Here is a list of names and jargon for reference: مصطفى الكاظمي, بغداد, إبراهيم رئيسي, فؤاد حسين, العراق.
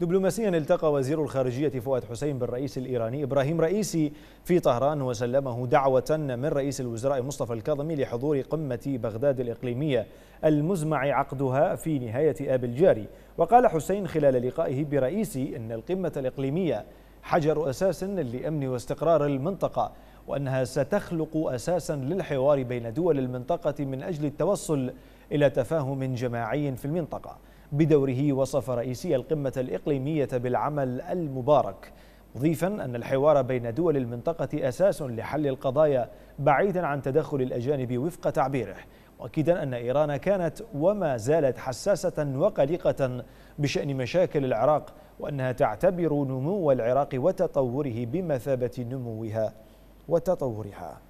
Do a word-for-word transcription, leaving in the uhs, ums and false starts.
دبلوماسيا التقى وزير الخارجية فؤاد حسين بالرئيس الإيراني إبراهيم رئيسي في طهران وسلمه دعوة من رئيس الوزراء مصطفى الكاظمي لحضور قمة بغداد الإقليمية المزمع عقدها في نهاية آب الجاري. وقال حسين خلال لقائه برئيسي إن القمة الإقليمية حجر أساس لأمن واستقرار المنطقة، وأنها ستخلق أساسا للحوار بين دول المنطقة من أجل التوصل إلى تفاهم جماعي في المنطقة. بدوره وصف رئيسي القمة الإقليمية بالعمل المبارك، مضيفا أن الحوار بين دول المنطقة أساس لحل القضايا بعيدا عن تدخل الأجانب وفق تعبيره، مؤكدا أن إيران كانت وما زالت حساسة وقلقة بشأن مشاكل العراق، وأنها تعتبر نمو العراق وتطوره بمثابة نموها وتطورها.